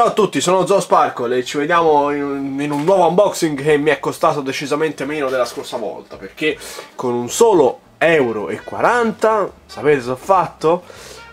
Ciao a tutti, sono Zoosparkle e ci vediamo in un nuovo unboxing che mi è costato decisamente meno della scorsa volta, perché con un solo €1,40, sapete cosa ho fatto?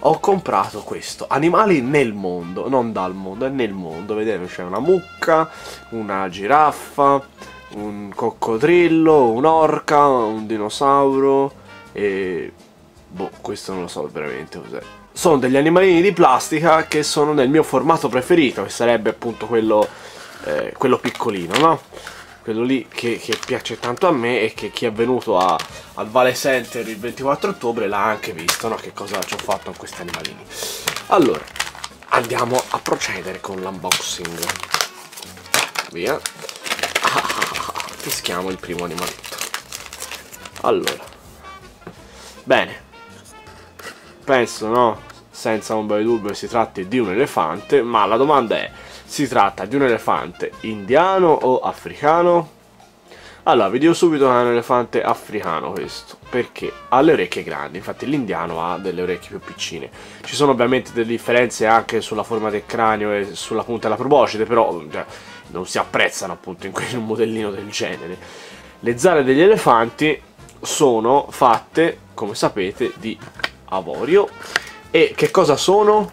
Ho comprato questo, animali nel mondo, non dal mondo, è nel mondo, vedete c'è una mucca, una giraffa, un coccodrillo, un'orca, un dinosauro e... boh, questo non lo so veramente cos'è. Sono degli animalini di plastica che sono nel mio formato preferito, che sarebbe appunto quello piccolino, no? Quello lì che piace tanto a me e che chi è venuto al Vale Center il 24 ottobre l'ha anche visto, no? Che cosa ci ho fatto con questi animalini. Allora, andiamo a procedere con l'unboxing. Via. Peschiamo il primo animaletto. Allora. Bene. Penso, no, senza un bel dubbio si tratti di un elefante, ma la domanda è, si tratta di un elefante indiano o africano? Allora, vi dico subito che è un elefante africano questo, perché ha le orecchie grandi, infatti l'indiano ha delle orecchie più piccine. Ci sono ovviamente delle differenze anche sulla forma del cranio e sulla punta della proboscide, però cioè, non si apprezzano appunto in un modellino del genere. Le zanne degli elefanti sono fatte, come sapete, di avorio. E che cosa sono?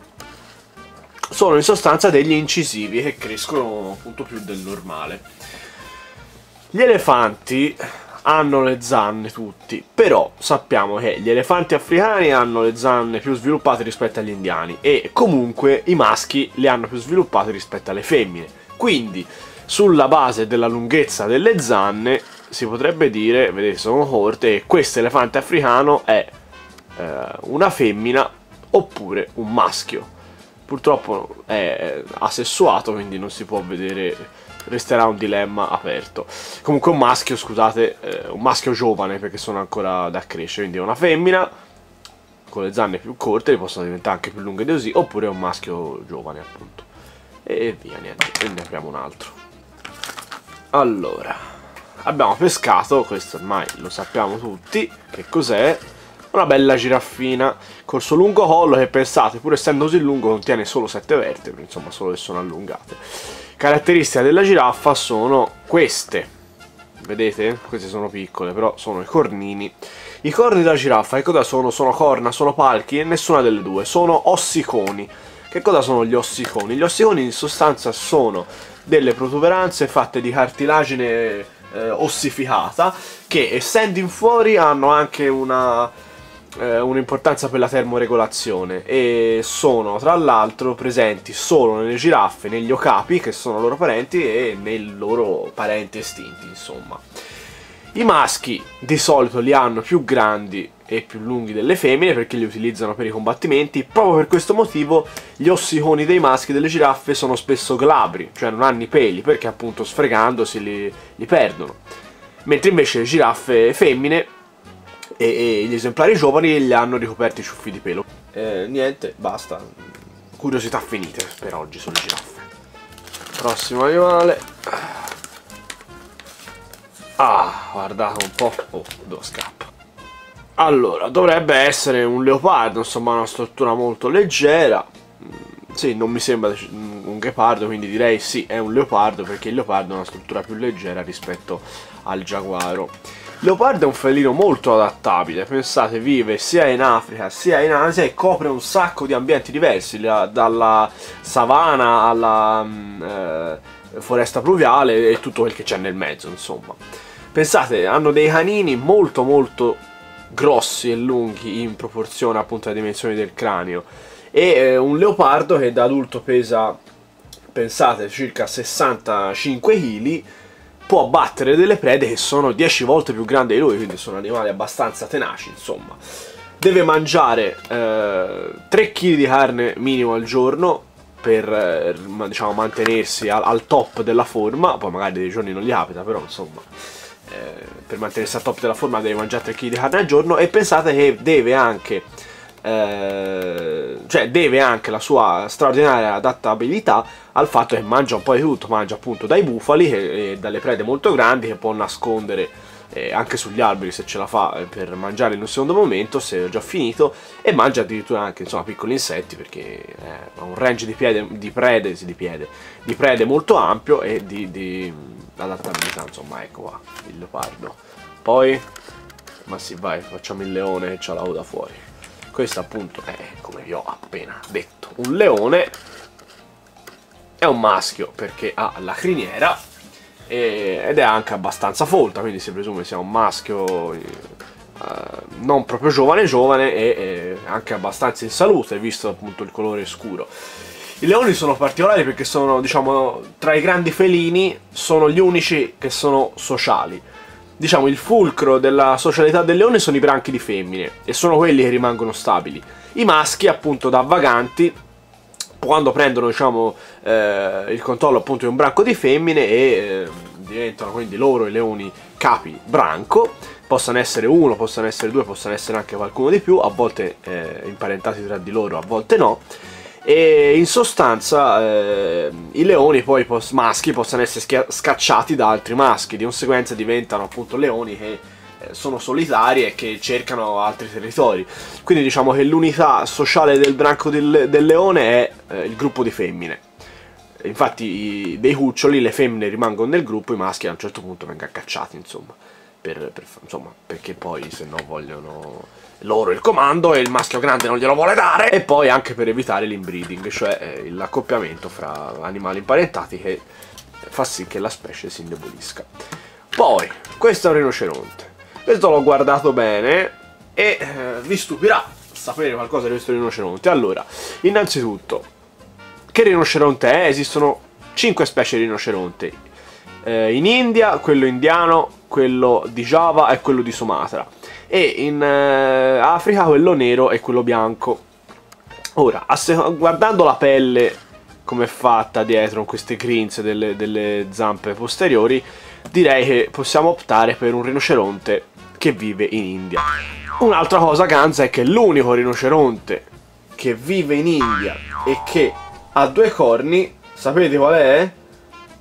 Sono in sostanza degli incisivi che crescono appunto più del normale. Gli elefanti hanno le zanne tutti, però sappiamo che gli elefanti africani hanno le zanne più sviluppate rispetto agli indiani e comunque i maschi le hanno più sviluppate rispetto alle femmine. Quindi sulla base della lunghezza delle zanne si potrebbe dire, vedete sono corte, che questo elefante africano è una femmina oppure un maschio. Purtroppo è asessuato, quindi non si può vedere, resterà un dilemma aperto. Comunque un maschio, scusate, un maschio giovane, perché sono ancora da crescere, quindi è una femmina con le zanne più corte, le possono diventare anche più lunghe di così, oppure è un maschio giovane appunto. E via, niente, ne apriamo un altro. Allora, abbiamo pescato, questo ormai lo sappiamo tutti che cos'è. Una bella giraffina col suo lungo collo che, pensate, pur essendo così lungo contiene solo 7 vertebre, insomma solo che sono allungate. Caratteristiche della giraffa sono queste, vedete? Queste sono piccole, però sono i cornini. I corni della giraffa che cosa sono? Sono corna, sono palchi e nessuna delle due, sono ossiconi. Che cosa sono gli ossiconi? Gli ossiconi in sostanza sono delle protuberanze fatte di cartilagine ossificata che, essendo in fuori, hanno anche un'importanza per la termoregolazione e sono tra l'altro presenti solo nelle giraffe, negli okapi che sono loro parenti e nei loro parenti estinti, insomma. I maschi di solito li hanno più grandi e più lunghi delle femmine perché li utilizzano per i combattimenti. Proprio per questo motivo gli ossiconi dei maschi delle giraffe sono spesso glabri, cioè non hanno i peli, perché appunto sfregandosi li perdono, mentre invece le giraffe femmine e gli esemplari giovani li hanno ricoperti i ciuffi di pelo. Niente, basta. Curiosità finite per oggi sulle giraffe. Prossimo animale. Ah, guardate un po'. Oh, dove scappa. Allora, dovrebbe essere un leopardo, insomma una struttura molto leggera. Sì, non mi sembra un ghepardo, quindi direi sì, è un leopardo, perché il leopardo è una struttura più leggera rispetto al giaguaro. Leopardo è un felino molto adattabile, pensate, vive sia in Africa sia in Asia e copre un sacco di ambienti diversi, dalla savana alla foresta pluviale e tutto quel che c'è nel mezzo, insomma. Pensate, hanno dei canini molto molto grossi e lunghi in proporzione appunto alle dimensioni del cranio e un leopardo che da adulto pesa, pensate, circa 65 kg, può battere delle prede che sono 10 volte più grandi di lui, quindi sono animali abbastanza tenaci, insomma. Deve mangiare 3 kg di carne minimo al giorno per diciamo mantenersi al top della forma, poi magari dei giorni non gli capita, però insomma per mantenersi al top della forma deve mangiare 3 kg di carne al giorno. E pensate che deve anche la sua straordinaria adattabilità al fatto che mangia un po' di tutto, mangia appunto dai bufali e dalle prede molto grandi che può nascondere anche sugli alberi se ce la fa, per mangiare in un secondo momento se ho già finito, e mangia addirittura anche, insomma, piccoli insetti, perché ha un range di prede molto ampio e di adattabilità, insomma. Ecco qua il leopardo, poi ma sì, vai, facciamo il leone che c'ha la coda fuori. Questo appunto è, come vi ho appena detto, un leone, è un maschio perché ha la criniera ed è anche abbastanza folta, quindi si presume sia un maschio non proprio giovane e anche abbastanza in salute, visto appunto il colore scuro. I leoni sono particolari perché sono, diciamo, tra i grandi felini sono gli unici che sono sociali. Diciamo il fulcro della socialità del leone sono i branchi di femmine e sono quelli che rimangono stabili. I maschi, appunto, da vaganti, quando prendono, diciamo, il controllo appunto di un branco di femmine e diventano quindi loro i leoni capi branco. Possono essere uno, possono essere due, possono essere anche qualcuno di più, a volte imparentati tra di loro, a volte no. E in sostanza i leoni poi maschi possono essere scacciati da altri maschi, di conseguenza diventano appunto leoni che sono solitari e che cercano altri territori. Quindi diciamo che l'unità sociale del branco del leone è il gruppo di femmine. Infatti dei cuccioli le femmine rimangono nel gruppo, i maschi a un certo punto vengono cacciati, insomma, insomma, perché poi se no vogliono loro il comando e il maschio grande non glielo vuole dare, e poi anche per evitare l'inbreeding, cioè l'accoppiamento fra animali imparentati che fa sì che la specie si indebolisca. Poi questo è un rinoceronte, questo l'ho guardato bene e vi stupirà sapere qualcosa di questo rinoceronte. Allora, innanzitutto, che rinoceronte è? Esistono 5 specie di rinoceronte in India, quello indiano, quello di Giava e quello di Sumatra, e in Africa quello nero e quello bianco. Ora, guardando la pelle come è fatta dietro, con queste grinze delle zampe posteriori, direi che possiamo optare per un rinoceronte che vive in India. Un'altra cosa ganza è che l'unico rinoceronte che vive in India e che ha 2 corni, sapete qual è?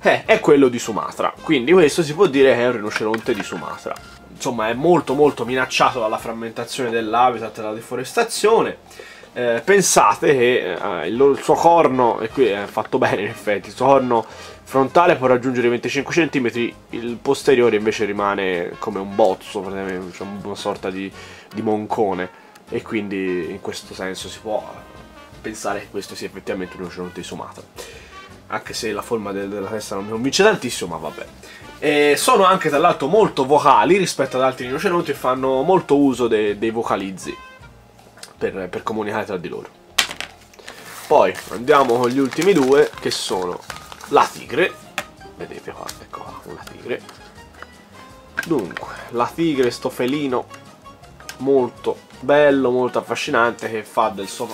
È quello di Sumatra, quindi questo si può dire che è un rinoceronte di Sumatra. Insomma, è molto minacciato dalla frammentazione dell'habitat e dalla deforestazione. Pensate che il suo corno, e qui è fatto bene in effetti, il suo corno frontale può raggiungere i 25 cm, il posteriore invece rimane come un bozzo, praticamente, cioè una sorta di moncone, e quindi in questo senso si può pensare che questo sia effettivamente un rinoceronte di Sumatra, anche se la forma della testa non mi convince tantissimo, ma vabbè. E sono anche tra l'altro molto vocali rispetto ad altri rinoceronti e fanno molto uso dei vocalizzi per comunicare tra di loro. Poi andiamo con gli ultimi 2, che sono la tigre. Vedete qua, ecco qua, una tigre. Dunque, la tigre, sto felino molto bello, molto affascinante, che fa del suo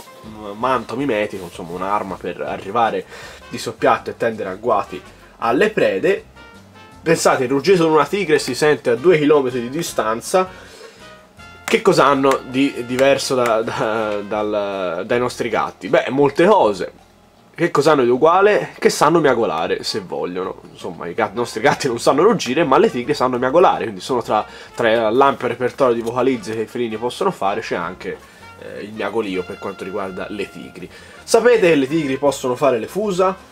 manto mimetico, insomma, un'arma per arrivare di soppiatto e tendere agguati alle prede. Pensate, il ruggito di una tigre si sente a 2 km di distanza. Che cosa hanno di diverso dai nostri gatti? Beh, molte cose. Che cosa hanno di uguale? Che sanno miagolare se vogliono. Insomma, i nostri gatti non sanno ruggire, ma le tigre sanno miagolare. Quindi sono tra l'ampio repertorio di vocalizzi che i felini possono fare, c'è anche il miagolio per quanto riguarda le tigri. Sapete che le tigri possono fare le fusa?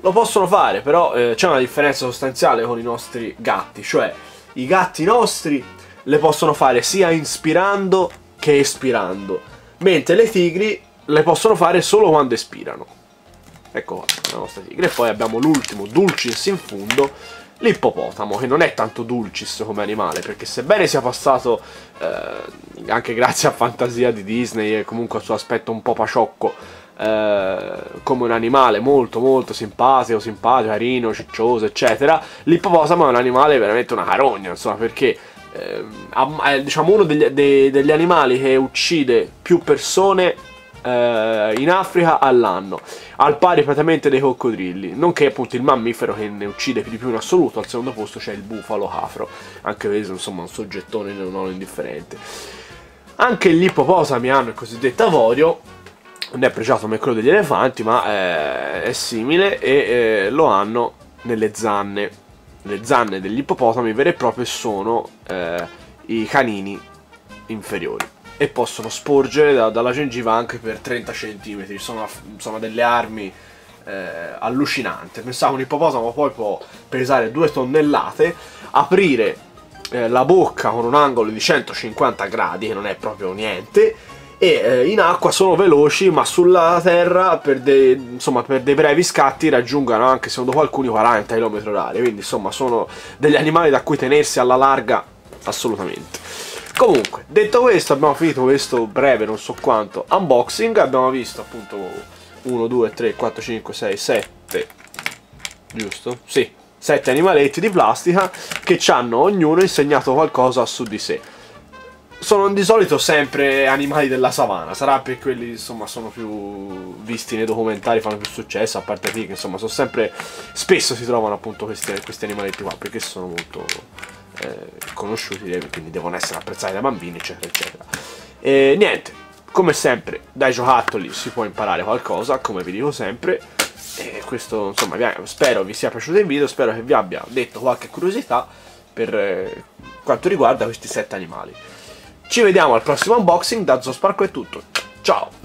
Lo possono fare, però c'è una differenza sostanziale con i nostri gatti, cioè i gatti nostri le possono fare sia inspirando che espirando, mentre le tigri le possono fare solo quando espirano. Ecco qua, la nostra tigre. E poi abbiamo l'ultimo, dulcis in fundo, l'ippopotamo, che non è tanto dulcis come animale, perché sebbene sia passato anche grazie a Fantasia di Disney e comunque al suo aspetto un po' paciocco, come un animale molto simpatico, carino, ciccioso, eccetera, l'ippopotamo è un animale veramente una carogna, insomma, perché è, diciamo, uno degli animali che uccide più persone in Africa all'anno, al pari praticamente dei coccodrilli, nonché appunto il mammifero che ne uccide di più in assoluto. Al secondo posto c'è il bufalo afro, anche questo, insomma, un soggettone non indifferente. Anche gli ippopotami hanno il cosiddetto avorio, non è pregiato come quello degli elefanti, ma è simile, e lo hanno nelle zanne. le zanne degli ippopotami veri e propri sono i canini inferiori e possono sporgere dalla gengiva anche per 30 cm, sono delle armi allucinanti. Pensavo un ippopotamo poi può pesare 2 tonnellate, aprire la bocca con un angolo di 150 gradi, che non è proprio niente, e in acqua sono veloci, ma sulla terra per dei brevi scatti raggiungono anche, secondo qualcuno, 40 km/h, quindi insomma sono degli animali da cui tenersi alla larga assolutamente. Comunque, detto questo, abbiamo finito questo breve non so quanto unboxing. Abbiamo visto appunto 1, 2, 3, 4, 5, 6, 7, giusto? Sì, 7 animaletti di plastica che ci hanno ognuno insegnato qualcosa su di sé. Sono di solito sempre animali della savana, sarà per quelli insomma sono più visti nei documentari, fanno più successo, a parte che insomma sono sempre, spesso si trovano appunto questi animaletti qua, perché sono molto conosciuti, quindi devono essere apprezzati dai bambini, eccetera eccetera. E niente, come sempre dai giocattoli si può imparare qualcosa, come vi dico sempre, e questo insomma spero vi sia piaciuto il video, spero che vi abbia detto qualche curiosità per quanto riguarda questi 7 animali. Ci vediamo al prossimo unboxing, da Zoosparkle è tutto, ciao!